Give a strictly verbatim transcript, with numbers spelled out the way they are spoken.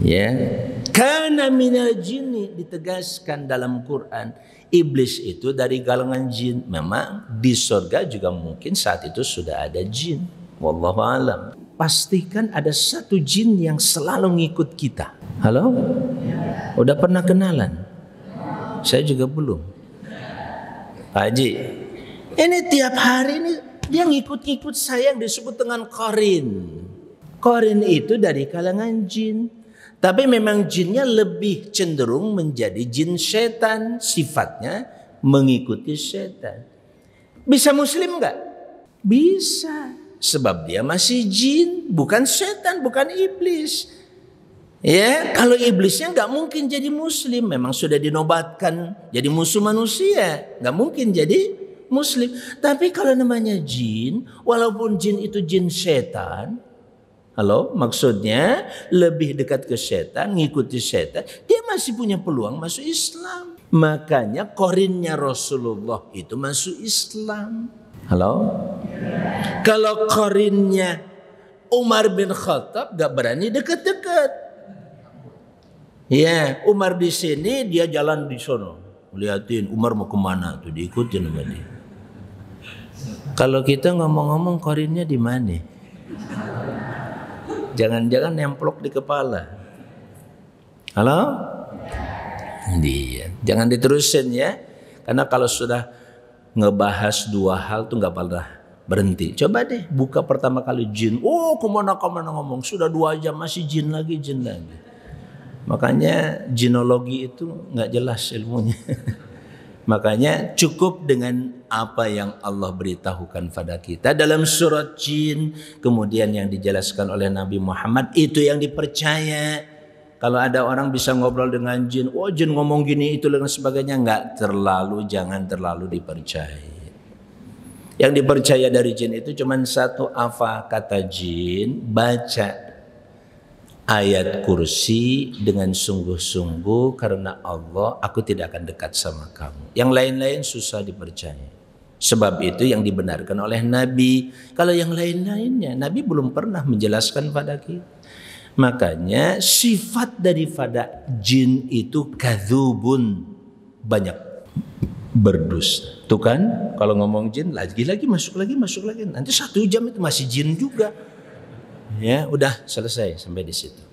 Ya, kana minal jinni ditegaskan dalam Quran. Iblis itu dari kalangan jin. Memang di surga juga mungkin saat itu sudah ada jin. Wallahu alam. Pastikan ada satu jin yang selalu ngikut kita. Halo? Udah pernah kenalan? Saya juga belum. Pak Haji, ini tiap hari ini dia ngikut-ngikut saya yang disebut dengan Qorin. Qorin itu dari kalangan jin. Tapi memang jinnya lebih cenderung menjadi jin setan. Sifatnya mengikuti setan. Bisa muslim nggak? Bisa. Sebab dia masih jin. Bukan setan, bukan iblis. Ya, kalau iblisnya nggak mungkin jadi muslim. Memang sudah dinobatkan jadi musuh manusia. Nggak mungkin jadi muslim. Tapi kalau namanya jin, walaupun jin itu jin setan. Halo, maksudnya lebih dekat ke setan, ngikuti setan, dia masih punya peluang masuk Islam. Makanya Qorinnya Rasulullah itu masuk Islam. Halo? Yeah. Kalau Qorinnya Umar bin Khattab gak berani dekat-dekat. Ya, yeah, Umar di sini, dia jalan di sono. Lihatin Umar mau kemana tuh, diikutin sama dia. Kalau kita ngomong-ngomong Qorinnya di mana? Jangan-jangan nemplok di kepala. Halo? Iya. Jangan diterusin ya. Karena kalau sudah ngebahas dua hal tuh nggak pernah berhenti. Coba deh buka pertama kali jin. Oh kemana-kemana ngomong. Sudah dua jam masih jin lagi, jin lagi. Makanya jinologi itu nggak jelas ilmunya. Makanya cukup dengan apa yang Allah beritahukan pada kita dalam surat jin. Kemudian yang dijelaskan oleh Nabi Muhammad itu yang dipercaya. Kalau ada orang bisa ngobrol dengan jin. Oh jin ngomong gini itu dan sebagainya. Enggak terlalu, jangan terlalu dipercaya. Yang dipercaya dari jin itu cuma satu, apa kata jin. Baca ayat kursi dengan sungguh-sungguh karena Allah, aku tidak akan dekat sama kamu. Yang lain-lain susah dipercaya. Sebab itu yang dibenarkan oleh Nabi. Kalau yang lain-lainnya, Nabi belum pernah menjelaskan pada kita. Makanya sifat daripada jin itu kadzubun, banyak berdusta. Tuh kan, kalau ngomong jin lagi-lagi masuk lagi, masuk lagi. Nanti satu jam itu masih jin juga. Ya, udah selesai sampai di situ.